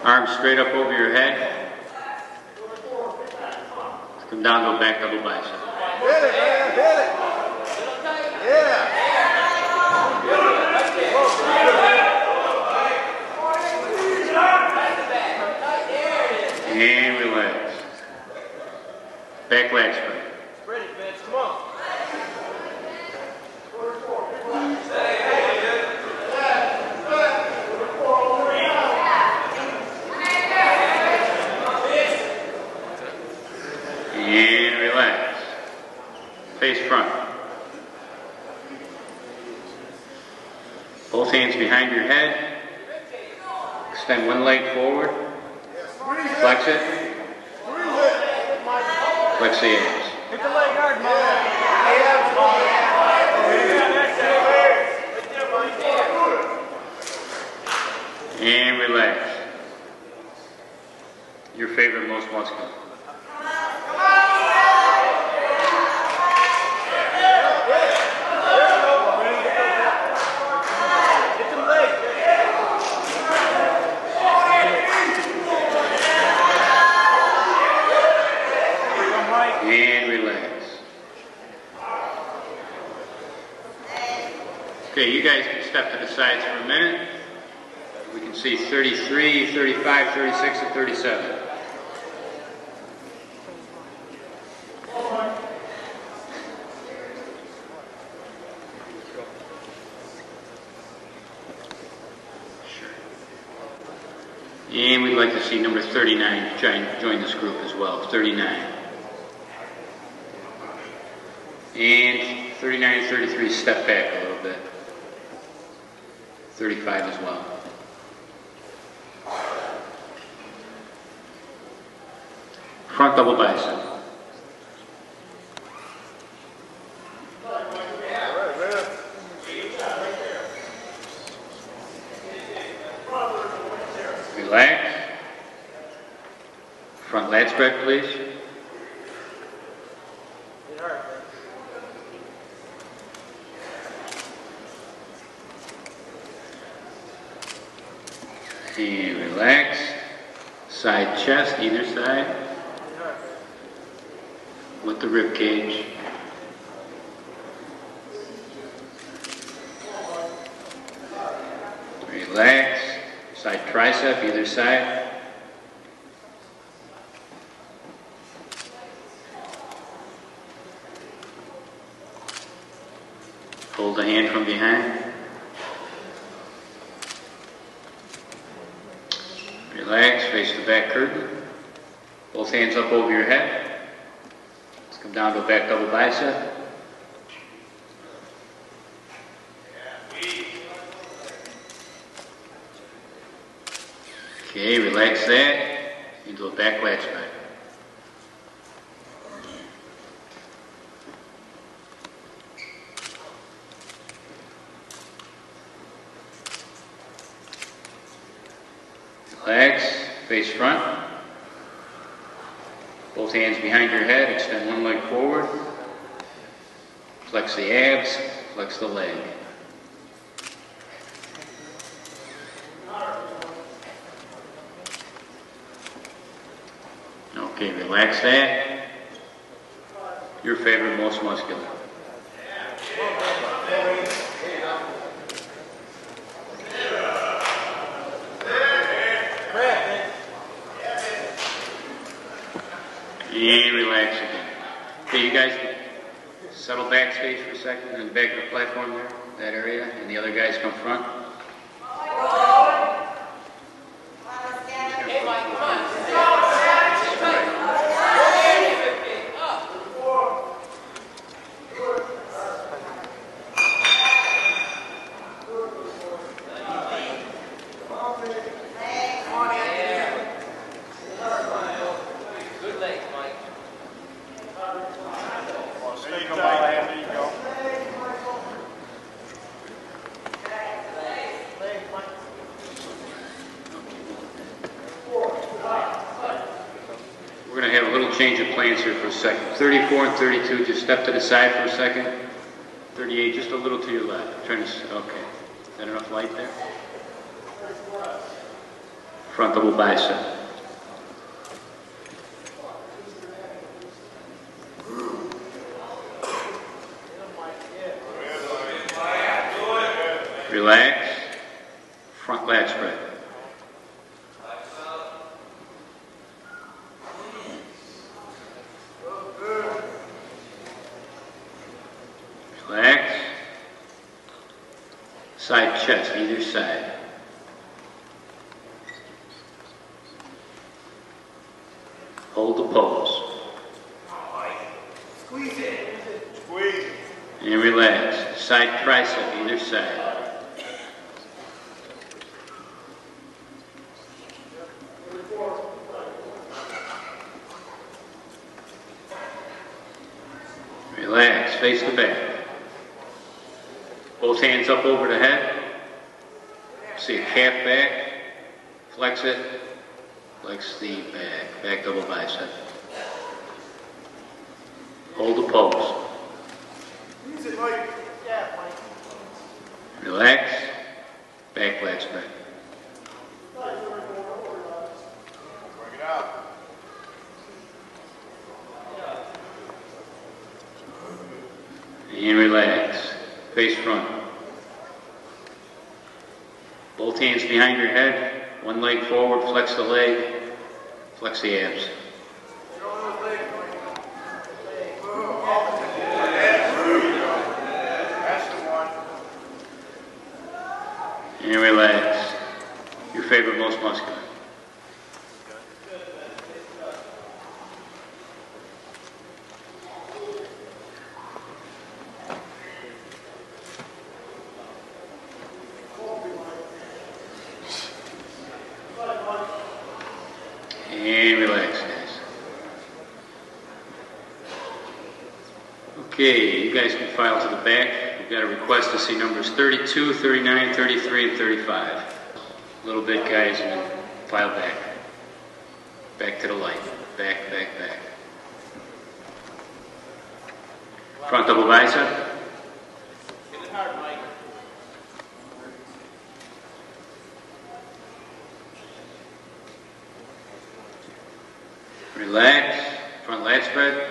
Arm straight up over your head. Come down, go back, double bicep. Hit it, man, hit it. Yeah. And relax. Back leg spread. Spread it, man, come on. And relax. Face front. Both hands behind your head. Extend one leg forward. Flex it. Flex the abs. Hit the leg hard, man. And relax. Your favorite most muscular. And relax. Okay, you guys can step to the sides for a minute. We can see thirty-three, thirty-five, thirty-six, and thirty-seven. And we'd like to see number thirty-nine join this group as well, thirty-nine. And thirty-nine and thirty-three step back a little bit. thirty-five as well. Front double bicep. Relax. Front lat spread, please. And relax. Side chest, either side. With the rib cage. Relax. Side tricep, either side. Hold the hand from behind. Relax, face the back curtain. Both hands up over your head. Let's come down to a back double bicep. Okay, relax that into a back lat spread. Relax, face front, both hands behind your head, extend one leg forward, Flex the abs, flex the leg. Okay, relax that. Your favorite, most muscular. Yeah, relax again. Okay, you guys settle backstage for a second and back to the platform there, that area, and the other guys come front. We're going to have a little change of plans here for a second. thirty-four and thirty-two, just step to the side for a second. thirty-eight, just a little to your left. Turn this, okay. Is that enough light there? Front double bicep. Relax, front lat spread. Relax, side chest, either side. Hold the pose. Squeeze it. Squeeze. And relax, side tricep, either side. Relax, face the back. Both hands up over the head. See a calf back. Flex it. Flex the back. Back double bicep. Hold the pose. Relax. Back lat spread. And relax, face front. Both hands behind your head, one leg forward, flex the leg, flex the abs. And relax, your favorite, most muscular. And relax, guys. Okay, you guys can file to the back. We've got a request to see numbers thirty-two, thirty-nine, thirty-three, and thirty-five. A little bit, guys, and then file back. Back to the light. Back, back, back. Front double bicep. Relax, front lat spread.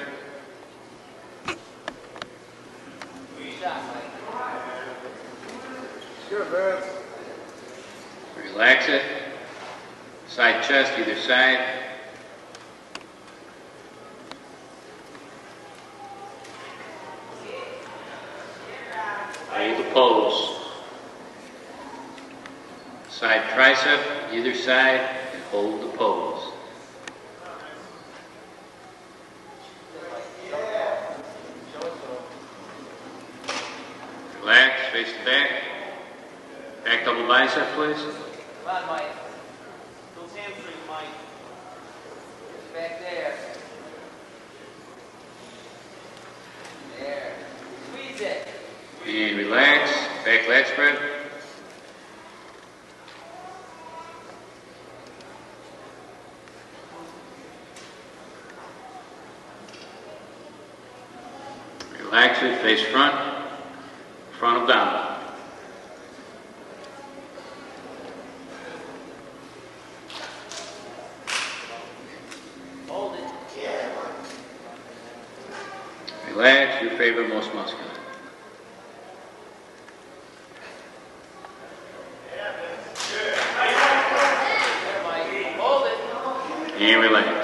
Relax it. Side chest, either side. Hold the pose. Side tricep, either side, and hold the pose. Face the back. Back double bicep, please. Come on, Mike. Those hamstrings, Mike. Back there. There. Squeeze it. And relax. Back lat spread. Relax it, face front, front abdominal. Hold it. Yeah. Relax your favorite most muscular. And relax.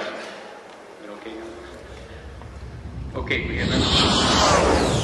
Okay, we have another one.